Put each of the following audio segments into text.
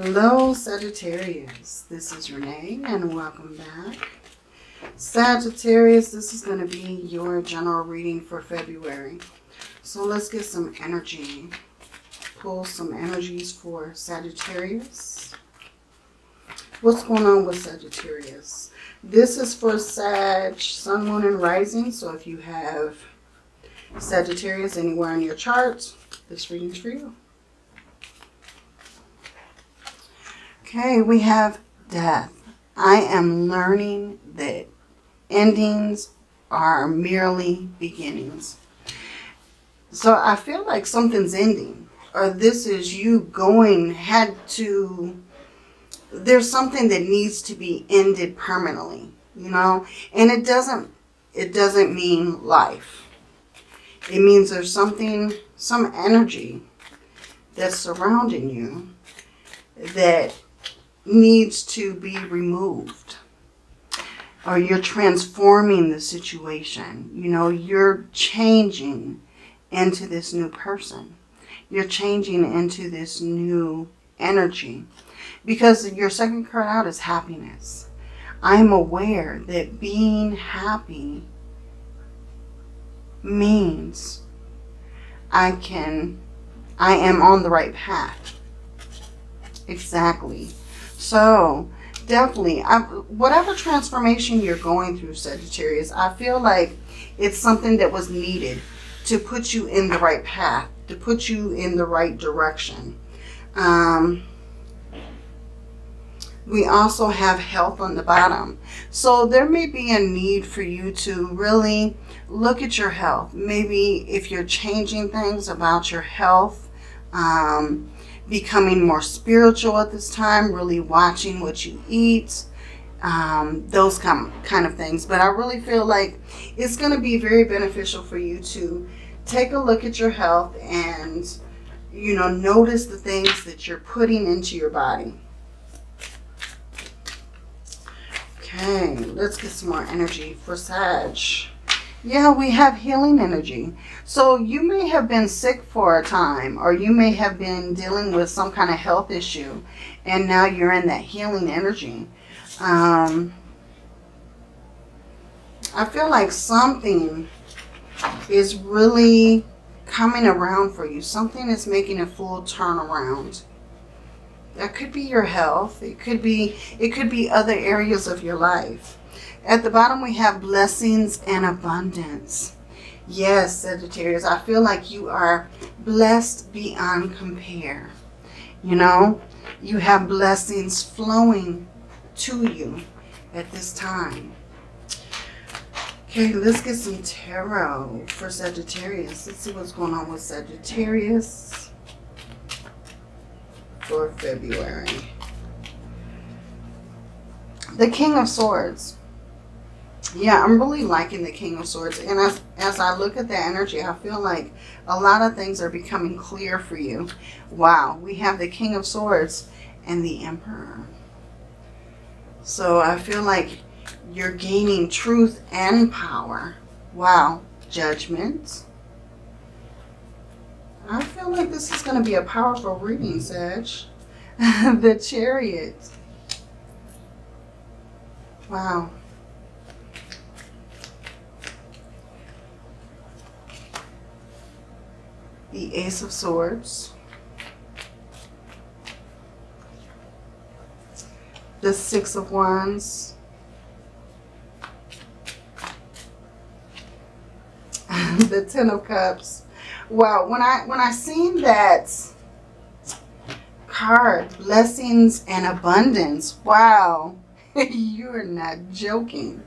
Hello, Sagittarius. This is Renee, and welcome back. Sagittarius, this is going to be your general reading for February. So let's get some energy. Pull some energies for Sagittarius. What's going on with Sagittarius? This is for Sag, Sun, Moon, and Rising. So if you have Sagittarius anywhere in your chart, this reading's for you. Okay, we have death. I am learning that endings are merely beginnings. So I feel like something's ending, or this is you going, there's something that needs to be ended permanently, you know? And it doesn't mean life. It means there's something, some energy that's surrounding you that needs to be removed, or you're transforming the situation. You know, you're changing into this new person. You're changing into this new energy, because your second card out is happiness. I'm aware that being happy means I am on the right path. Exactly. So definitely, whatever transformation you're going through, Sagittarius, I feel like it's something that was needed to put you in the right path, to put you in the right direction. We also have health on the bottom. So there may be a need for you to really look at your health. Maybe if you're changing things about your health, becoming more spiritual at this time, really watching what you eat, those kind of things. But I really feel like it's going to be very beneficial for you to take a look at your health and, you know, notice the things that you're putting into your body. Okay, let's get some more energy for Sag. Yeah, we have healing energy. So you may have been sick for a time, or you may have been dealing with some kind of health issue, and now you're in that healing energy. I feel like something is really coming around for you. Something is making a full turnaround. That could be your health. It could be other areas of your life. At the bottom, we have blessings and abundance. Yes, Sagittarius, I feel like you are blessed beyond compare. You know, you have blessings flowing to you at this time. Okay, let's get some tarot for Sagittarius. Let's see what's going on with Sagittarius for February. The King of Swords. Yeah, I'm really liking the King of Swords. And as I look at that energy, I feel like a lot of things are becoming clear for you. Wow, we have the King of Swords and the Emperor. So I feel like you're gaining truth and power. Wow, Judgment. I feel like this is going to be a powerful reading, Sag. The Chariot. Wow. The Ace of Swords, the Six of Wands, the Ten of Cups. Wow, when I seen that card, blessings and abundance, wow, you're not joking.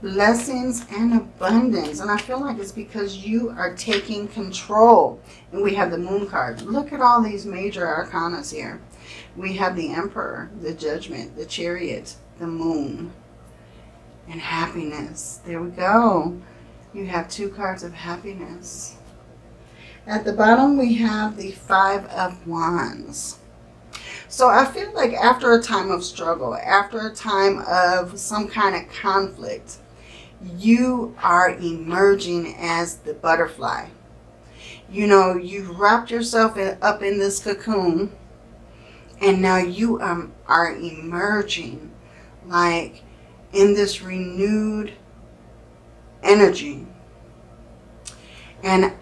Blessings and abundance. And I feel like it's because you are taking control. And we have the Moon card. Look at all these major arcanas here. We have the Emperor, the Judgment, the Chariot, the Moon, and happiness. There we go. You have two cards of happiness. At the bottom, we have the Five of Wands. So I feel like after a time of struggle, after a time of some kind of conflict, you are emerging as the butterfly. You know, you've wrapped yourself up in this cocoon, and now you are emerging like in this renewed energy. And,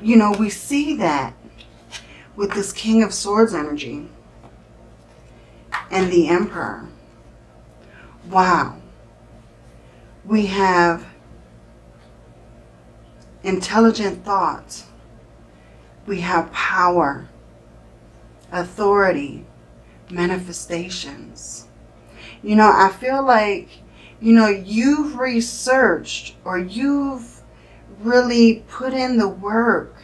you know, we see that with this King of Swords energy and the Emperor. Wow. We have intelligent thoughts. We have power, authority, manifestations. You know, I feel like, you know, you've researched or you've really put in the work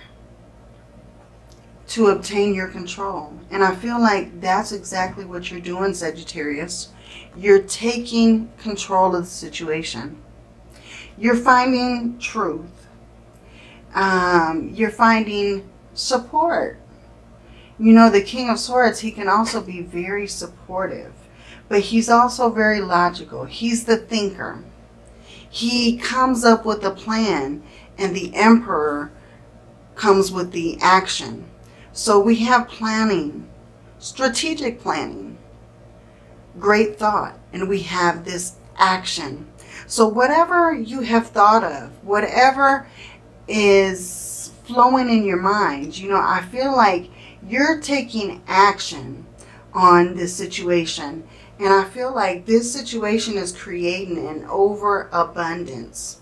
to obtain your control. And I feel like that's exactly what you're doing, Sagittarius. You're taking control of the situation. You're finding truth. You're finding support. You know, the King of Swords, he can also be very supportive, but he's also very logical. He's the thinker. He comes up with a plan, and the Emperor comes with the action. So we have planning, strategic planning, great thought, and we have this action. So whatever you have thought of, whatever is flowing in your mind, you know, I feel like you're taking action on this situation. And I feel like this situation is creating an overabundance.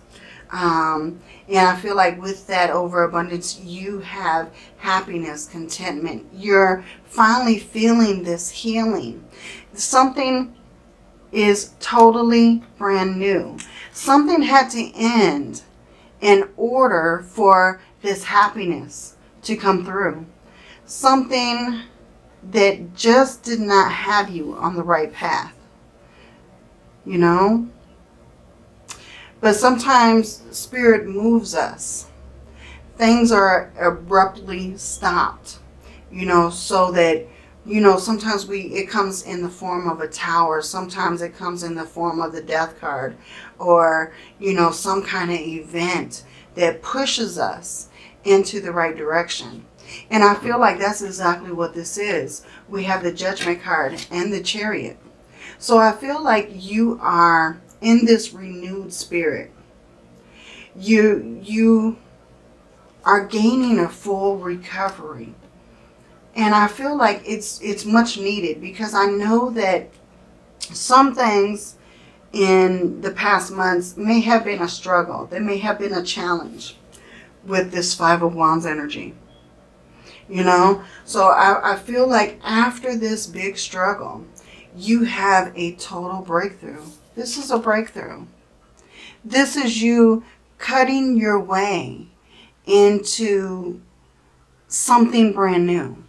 And I feel like with that overabundance, you have happiness, contentment. You're finally feeling this healing. Something is totally brand new. Something had to end in order for this happiness to come through. Something that just did not have you on the right path, you know? But sometimes spirit moves us. Things are abruptly stopped, you know, so that, you know, sometimes it comes in the form of a tower. Sometimes it comes in the form of the death card, or, you know, some kind of event that pushes us into the right direction. And I feel like that's exactly what this is. We have the Judgment card and the Chariot. So I feel like you are in this renewed spirit. You are gaining a full recovery. And I feel like it's much needed, because I know that some things in the past months may have been a struggle. They may have been a challenge with this Five of Wands energy. You know, so I feel like after this big struggle, you have a total breakthrough. This is a breakthrough. This is you cutting your way into something brand new.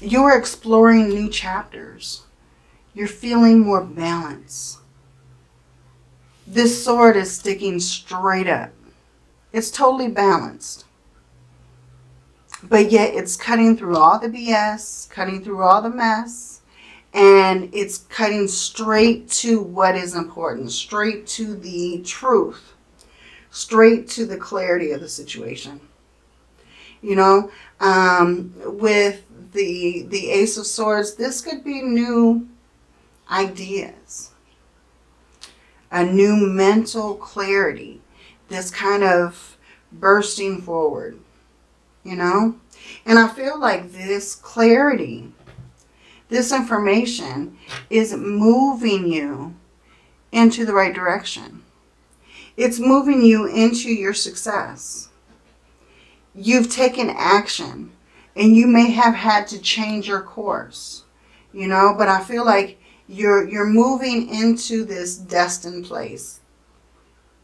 You're exploring new chapters. You're feeling more balance. This sword is sticking straight up. It's totally balanced. But yet it's cutting through all the BS, cutting through all the mess. And it's cutting straight to what is important, straight to the truth, straight to the clarity of the situation. You know, with the Ace of Swords, this could be new ideas, a new mental clarity, this kind of bursting forward, you know. And I feel like this clarity, this information is moving you into the right direction. It's moving you into your success. You've taken action, and you may have had to change your course, you know, but I feel like you're moving into this destined place.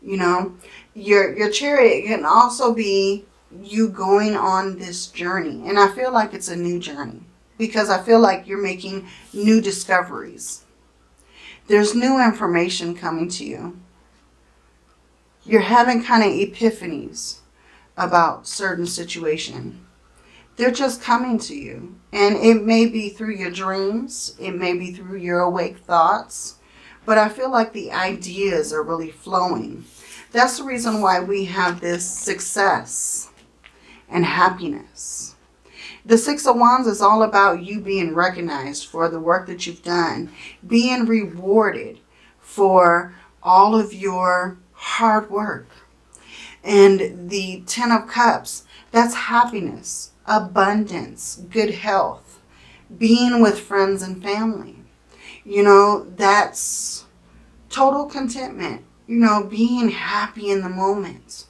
You know, your Chariot can also be you going on this journey. And I feel like it's a new journey, because I feel like you're making new discoveries. There's new information coming to you. You're having kind of epiphanies about certain situation. They're just coming to you. And it may be through your dreams. It may be through your awake thoughts. But I feel like the ideas are really flowing. That's the reason why we have this success and happiness. The Six of Wands is all about you being recognized for the work that you've done, being rewarded for all of your hard work. And the Ten of Cups, that's happiness, abundance, good health, being with friends and family. You know, that's total contentment, you know, being happy in the moment.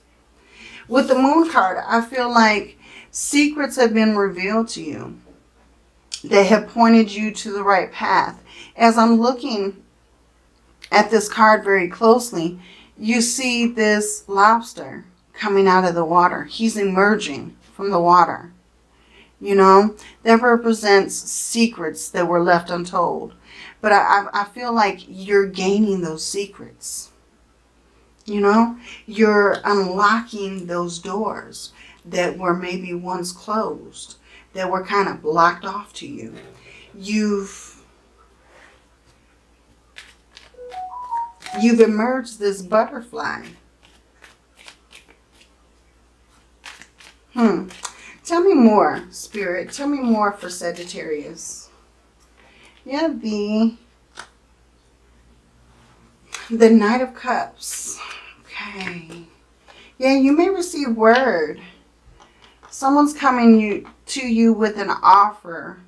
With the Moon card, I feel like secrets have been revealed to you. They have pointed you to the right path. As I'm looking at this card very closely, you see this lobster coming out of the water. He's emerging from the water. You know, that represents secrets that were left untold. But I feel like you're gaining those secrets. You know, you're unlocking those doors that were maybe once closed, that were kind of blocked off to you. You've emerged this butterfly. Tell me more, Spirit. Tell me more for Sagittarius. Yeah, the Knight of Cups. Okay. Yeah, you may receive word. Someone's coming to you with an offer.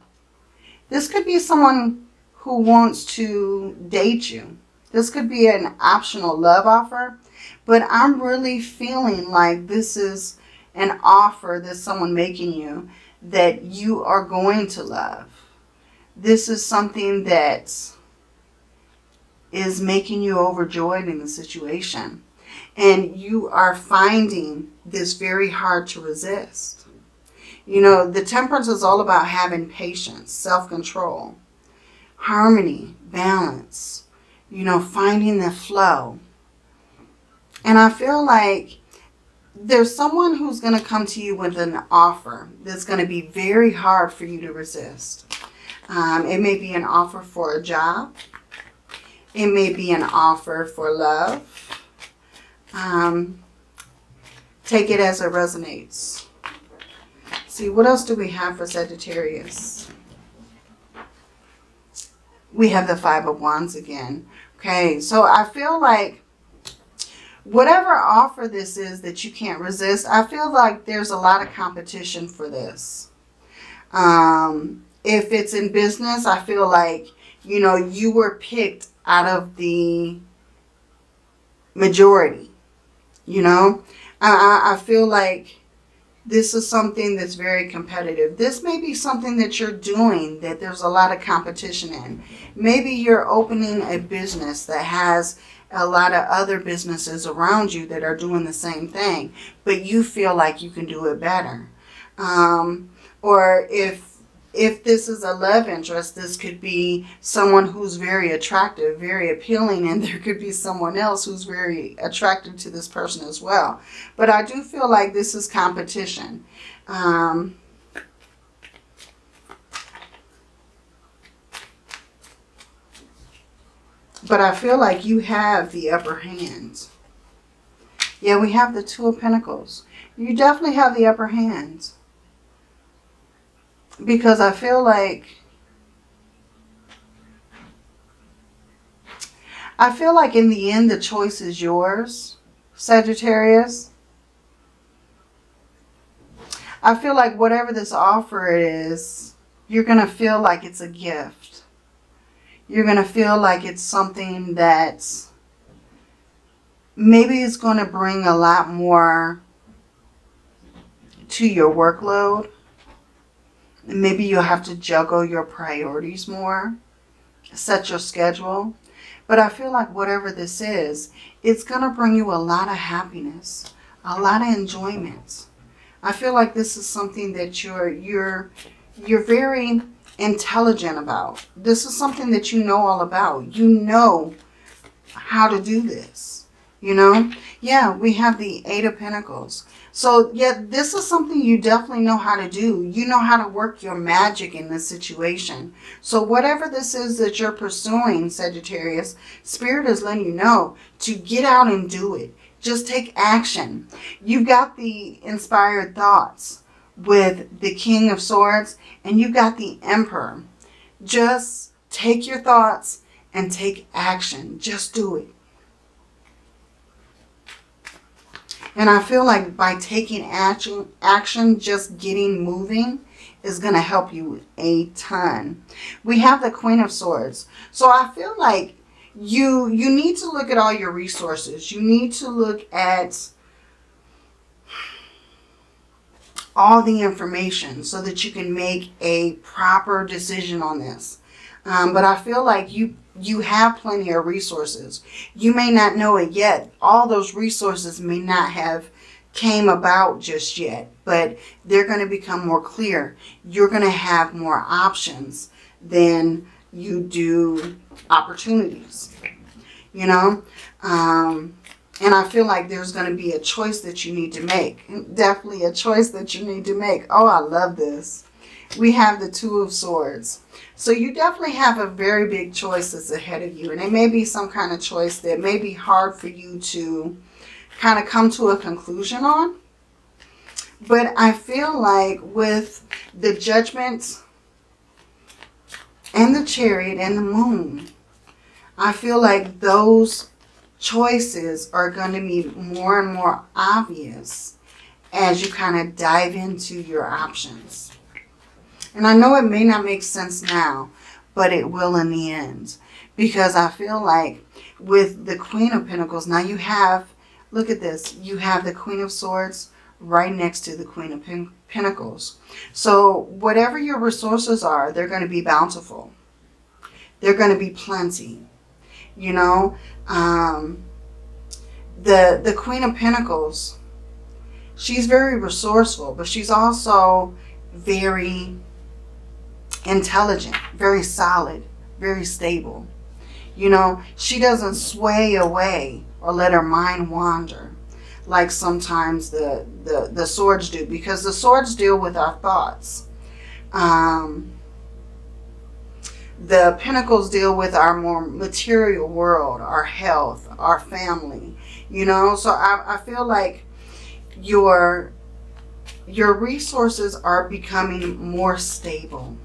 This could be someone who wants to date you. This could be an optional love offer, but I'm really feeling like this is an offer that someone making you that you are going to love. This is something that is making you overjoyed in the situation. And you are finding this very hard to resist. You know, the Temperance is all about having patience, self-control, harmony, balance. You know, finding the flow. And I feel like there's someone who's going to come to you with an offer that's going to be very hard for you to resist. It may be an offer for a job. It may be an offer for love. Take it as it resonates. See, what else do we have for Sagittarius? We have the Five of Wands again. Okay, so I feel like whatever offer this is that you can't resist, I feel like there's a lot of competition for this. If it's in business, I feel like, you know, you were picked out of the majority. You know, I feel like this is something that's very competitive. This may be something that you're doing that there's a lot of competition in. Maybe you're opening a business that has a lot of other businesses around you that are doing the same thing, but you feel like you can do it better. Or if this is a love interest, this could be someone who's very attractive, very appealing, and there could be someone else who's very attractive to this person as well. But I do feel like this is competition. But I feel like you have the upper hand. Yeah, we have the Two of Pentacles. You definitely have the upper hand. Because I feel like, in the end, the choice is yours, Sagittarius. I feel like whatever this offer is, you're going to feel like it's a gift. You're going to feel like it's something that's, maybe it's going to bring a lot more to your workload. Maybe you'll have to juggle your priorities more, set your schedule. But I feel like whatever this is, it's going to bring you a lot of happiness, a lot of enjoyment. I feel like this is something that you're very intelligent about. This is something that you know all about. You know how to do this, you know? Yeah, we have the Eight of Pentacles. So, yeah, this is something you definitely know how to do. You know how to work your magic in this situation. So whatever this is that you're pursuing, Sagittarius, Spirit is letting you know to get out and do it. Just take action. You've got the inspired thoughts with the King of Swords, and you've got the Emperor. Just take your thoughts and take action. Just do it. And I feel like by taking action, just getting moving, is going to help you a ton. We have the Queen of Swords. So I feel like you need to look at all your resources. You need to look at all the information so that you can make a proper decision on this. But I feel like you have plenty of resources. You may not know it yet. All those resources may not have came about just yet, but they're going to become more clear. You're going to have more options than you do opportunities, you know? And I feel like there's going to be a choice that you need to make. Definitely a choice that you need to make. Oh, I love this. We have the Two of Swords. So you definitely have a very big choice that's ahead of you. And it may be some kind of choice that may be hard for you to kind of come to a conclusion on. But I feel like with the Judgment and the Chariot and the Moon, I feel like those choices are going to be more and more obvious as you kind of dive into your options. And I know it may not make sense now, but it will in the end. Because I feel like with the Queen of Pentacles, now you have, look at this, you have the Queen of Swords right next to the Queen of Pentacles. So whatever your resources are, they're going to be bountiful. They're going to be plenty. You know, the Queen of Pentacles, she's very resourceful, but she's also very intelligent, very solid, very stable. You know, she doesn't sway away or let her mind wander like sometimes the swords do, because the swords deal with our thoughts. The Pentacles deal with our more material world, our health, our family, you know. So I feel like your resources are becoming more stable.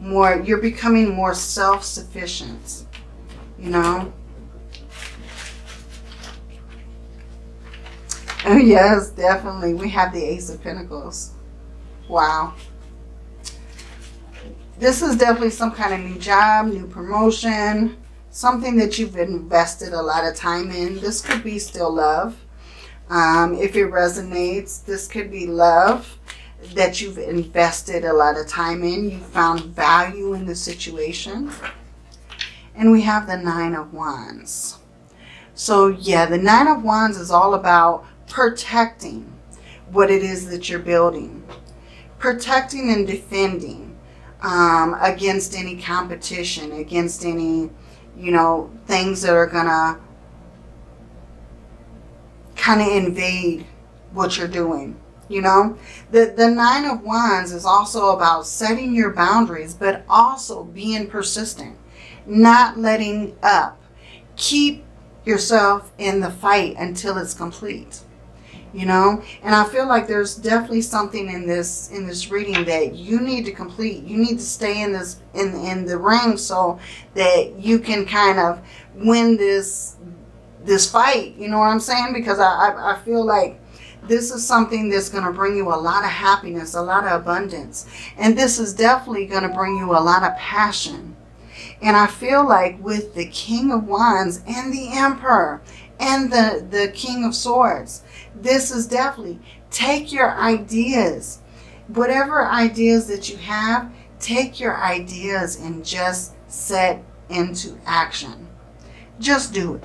You're becoming more self-sufficient, you know. Oh yes, definitely. We have the Ace of Pentacles. Wow. This is definitely some kind of new job, new promotion, something that you've invested a lot of time in. This could be still love. If it resonates, this could be love that you've invested a lot of time in. You found value in the situation. And we have the Nine of Wands. So yeah, the Nine of Wands is all about protecting what it is that you're building. Protecting and defending. Against any competition, against any, you know, things that are going to kind of invade what you're doing, you know. The Nine of Wands is also about setting your boundaries, but also being persistent, not letting up. Keep yourself in the fight until it's complete, you know. And I feel like there's definitely something in this reading that you need to complete. You need to stay in this in the ring so that you can kind of win this fight, you know what I'm saying? Because I feel like this is something that's going to bring you a lot of happiness, a lot of abundance, and this is definitely going to bring you a lot of passion. And I feel like with the King of Wands and the Emperor and the King of Swords, this is definitely, take your ideas, whatever ideas that you have, take your ideas and just set into action. Just do it.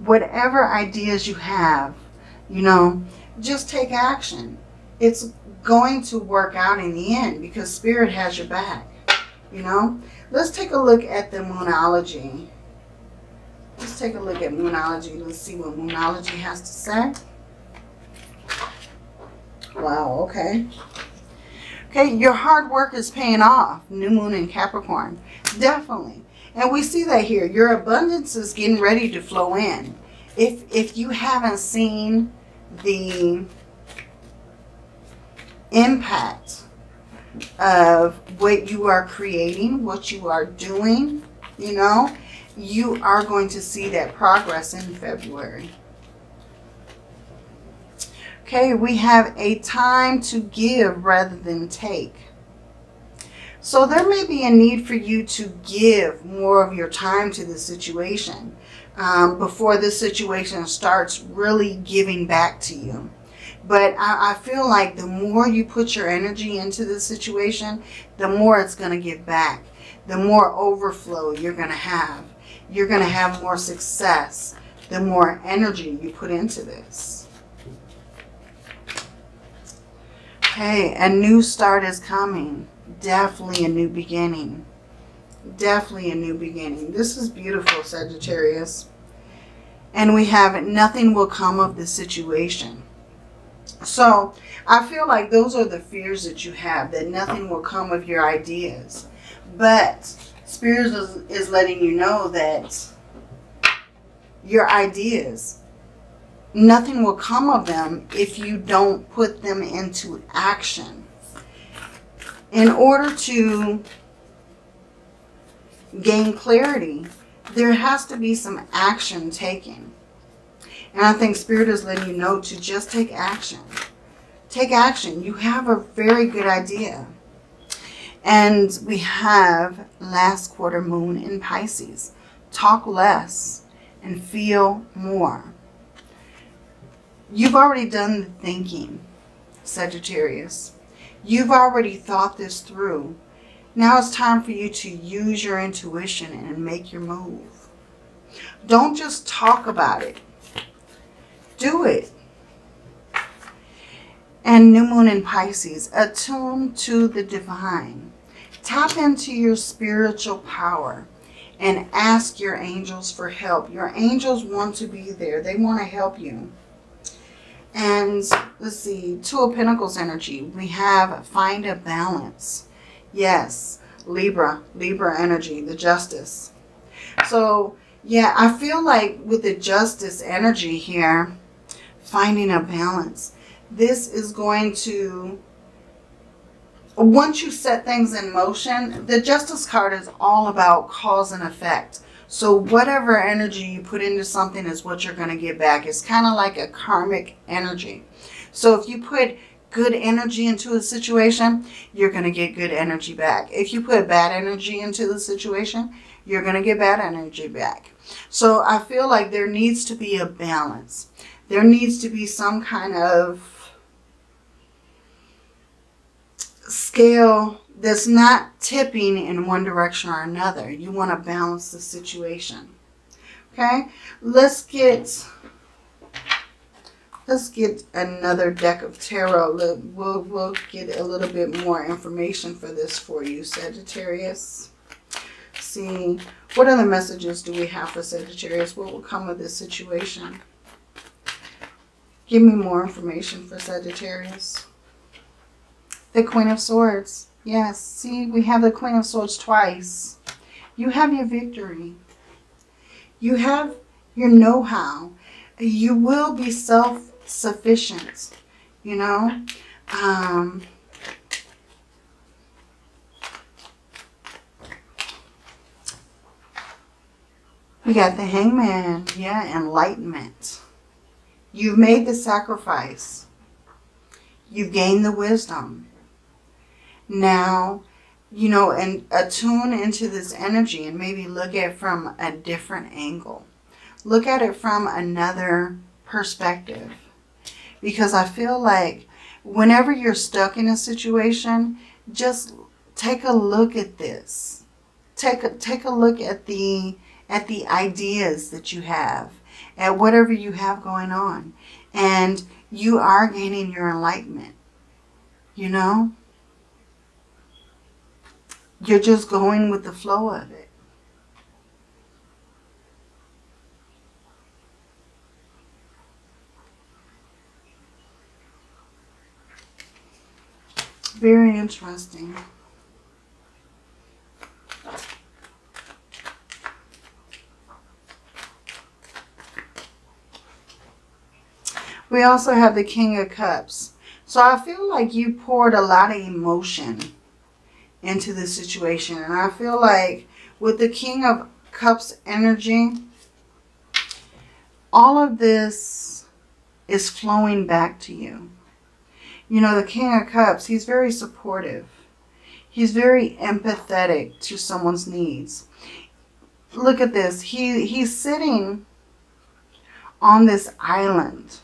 Whatever ideas you have, you know, just take action. It's going to work out in the end because Spirit has your back, you know. Let's take a look at the Moonology. Let's take a look at Moonology. Let's see what Moonology has to say. Wow, okay. Okay, your hard work is paying off. New Moon in Capricorn. Definitely. And we see that here. Your abundance is getting ready to flow in. if you haven't seen the impact of what you are creating, what you are doing, you know, you are going to see that progress in February. Okay, we have a time to give rather than take. So there may be a need for you to give more of your time to the situation before this situation starts really giving back to you. But I feel like the more you put your energy into this situation, the more it's going to give back. The more overflow you're going to have. You're going to have more success the more energy you put into this. Okay, a new start is coming. Definitely a new beginning. Definitely a new beginning. This is beautiful, Sagittarius. And we have nothing will come of the situation. So I feel like those are the fears that you have, that nothing will come of your ideas. But Spirit is letting you know that your ideas, nothing will come of them if you don't put them into action. In order to gain clarity, there has to be some action taken. And I think Spirit is letting you know to just take action. Take action. You have a very good idea. And we have last quarter moon in Pisces. Talk less and feel more. You've already done the thinking, Sagittarius. You've already thought this through. Now it's time for you to use your intuition and make your move. Don't just talk about it. Do it. And new moon in Pisces, attune to the divine. Tap into your spiritual power and ask your angels for help. Your angels want to be there. They want to help you. And let's see, Two of Pentacles energy. We have find a balance. Yes, Libra energy, the justice. So yeah, I feel like with the justice energy here, finding a balance. This is going to, once you set things in motion, the justice card is all about cause and effect. So whatever energy you put into something is what you're going to get back. It's kind of like a karmic energy. So if you put good energy into a situation, you're going to get good energy back. If you put bad energy into the situation, you're going to get bad energy back. So I feel like there needs to be a balance. There needs to be some kind of scale that's not tipping in one direction or another. You want to balance the situation. Okay, let's get another deck of tarot. We'll get a little bit more information for this for you, Sagittarius. See, what other messages do we have for Sagittarius? What will come of this situation? Give me more information for Sagittarius. The Queen of Swords. Yes, see, we have the Queen of Swords twice. You have your victory. You have your know-how. You will be self-sufficient, you know. We got the Hangman. Yeah, enlightenment. You've made the sacrifice. You've gained the wisdom. Now, you know, and attune into this energy and maybe look at it from a different angle. Look at it from another perspective. Because I feel like whenever you're stuck in a situation, just take a look at this. Take a look at the ideas that you have, at whatever you have going on. And you are gaining your enlightenment, you know? You're just going with the flow of it. Very interesting. We also have the King of Cups. So I feel like you poured a lot of emotion into the situation. And I feel like with the King of Cups energy, all of this is flowing back to you. You know, the King of Cups, he's very supportive. He's very empathetic to someone's needs. Look at this. He's sitting on this island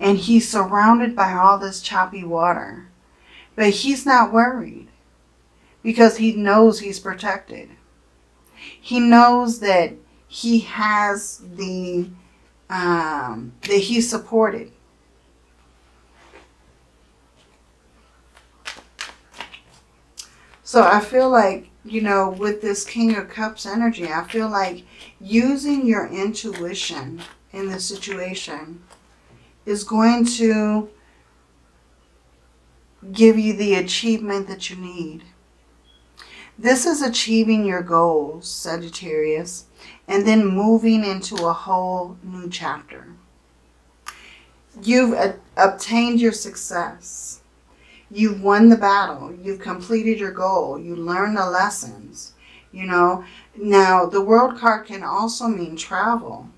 and he's surrounded by all this choppy water. But he's not worried because he knows he's protected. He knows that he has the, that he's supported. So I feel like, you know, with this King of Cups energy, I feel like using your intuition in this situation is going to give you the achievement that you need. This is achieving your goals, Sagittarius, and then moving into a whole new chapter. You've obtained your success. You've won the battle. You've completed your goal. You learned the lessons, you know. Now, the World card can also mean travel,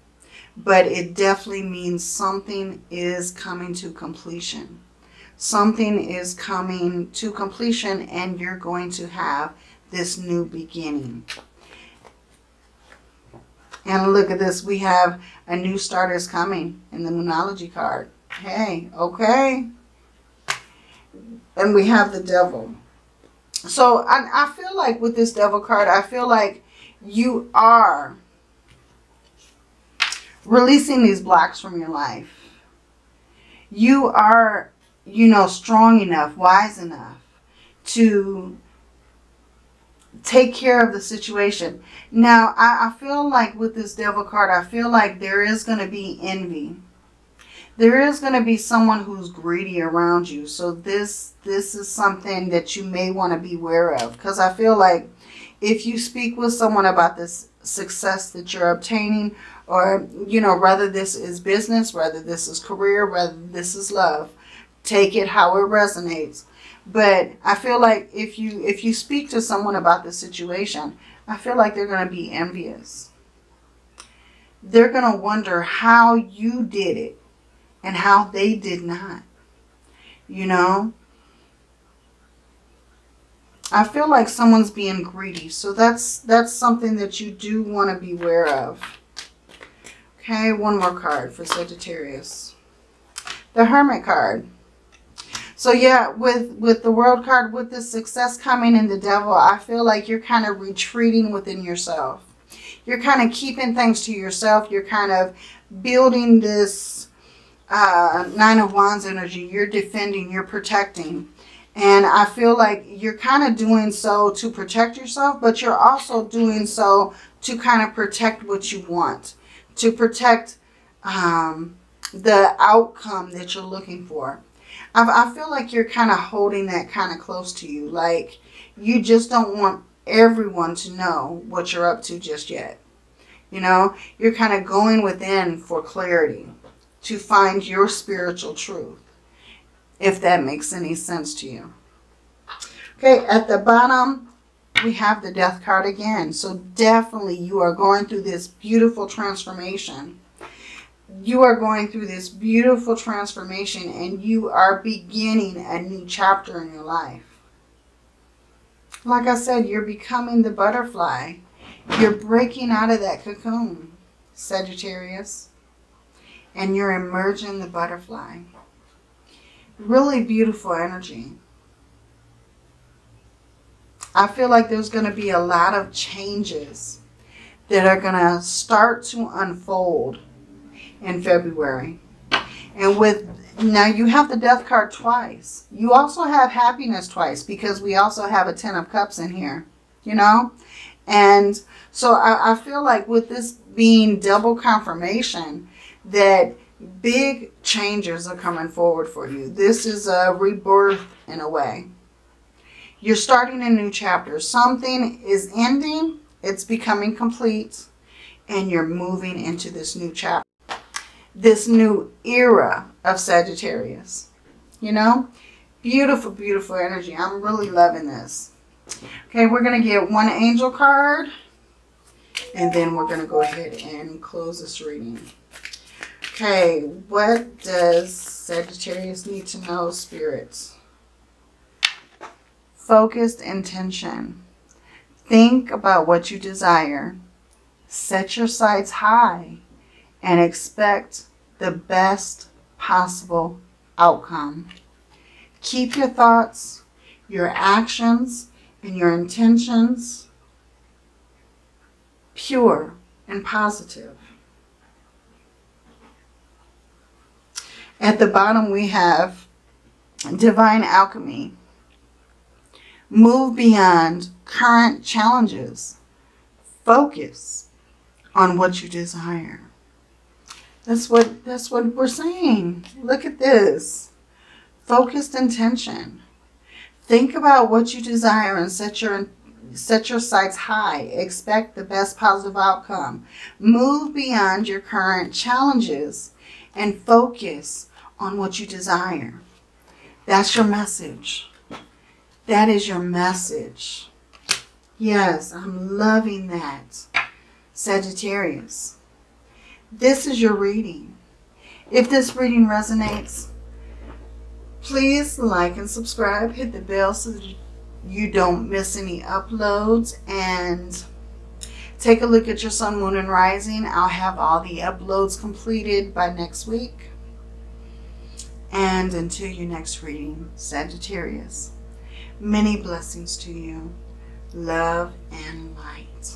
but it definitely means something is coming to completion. Something is coming to completion and you're going to have this new beginning. And look at this. We have a new start is coming in the Moonology card. Hey, okay. And we have the devil. So I feel like with this devil card, I feel like you are releasing these blocks from your life. You are, you know, strong enough, wise enough to take care of the situation. Now, I feel like with this devil card, I feel like there is going to be envy. There is going to be someone who's greedy around you. So this is something that you may want to be aware of. Because I feel like if you speak with someone about this success that you're obtaining, or, you know, whether this is business, whether this is career, whether this is love, take it how it resonates. But I feel like if you speak to someone about this situation, I feel like they're going to be envious. They're going to wonder how you did it. And how they did not, you know. I feel like someone's being greedy. So that's something that you do want to be aware of. Okay, one more card for Sagittarius. The Hermit card. So yeah, with the World card, with the success coming in the devil, I feel like you're kind of retreating within yourself. You're kind of keeping things to yourself. You're kind of building this Nine of Wands energy. You're defending, you're protecting. And I feel like you're kind of doing so to protect yourself, but you're also doing so to kind of protect what you want, to protect the outcome that you're looking for. I feel like you're kind of holding that kind of close to you. Like you just don't want everyone to know what you're up to just yet. You know, you're kind of going within for clarity. To find your spiritual truth, if that makes any sense to you. Okay, at the bottom, we have the Death card again. So definitely you are going through this beautiful transformation. You are going through this beautiful transformation and you are beginning a new chapter in your life. Like I said, you're becoming the butterfly. You're breaking out of that cocoon, Sagittarius. And you're emerging the butterfly. Really beautiful energy. I feel like there's going to be a lot of changes that are going to start to unfold in February. And with, now you have the Death card twice. You also have happiness twice because we also have a Ten of Cups in here, you know? And so I feel like with this being double confirmation, that big changes are coming forward for you. This is a rebirth in a way. You're starting a new chapter. Something is ending. It's becoming complete. And you're moving into this new chapter. this new era of Sagittarius. You know, beautiful, beautiful energy. I'm really loving this. Okay, we're going to get one angel card, and then we're going to go ahead and close this reading. Okay, what does Sagittarius need to know, spirits? Focused intention. Think about what you desire. Set your sights high and expect the best possible outcome. Keep your thoughts, your actions, and your intentions pure and positive. At the bottom we have divine alchemy. Move beyond current challenges. Focus on what you desire. That's what we're saying. Look at this. Focused intention. Think about what you desire and set your sights high. Expect the best positive outcome. Move beyond your current challenges and focus on what you desire. That's your message. That is your message. Yes, I'm loving that, Sagittarius. This is your reading. If this reading resonates, please like and subscribe. Hit the bell so that you don't miss any uploads. And take a look at your sun, moon, and rising. I'll have all the uploads completed by next week. And until your next reading, Sagittarius, many blessings to you. Love and light.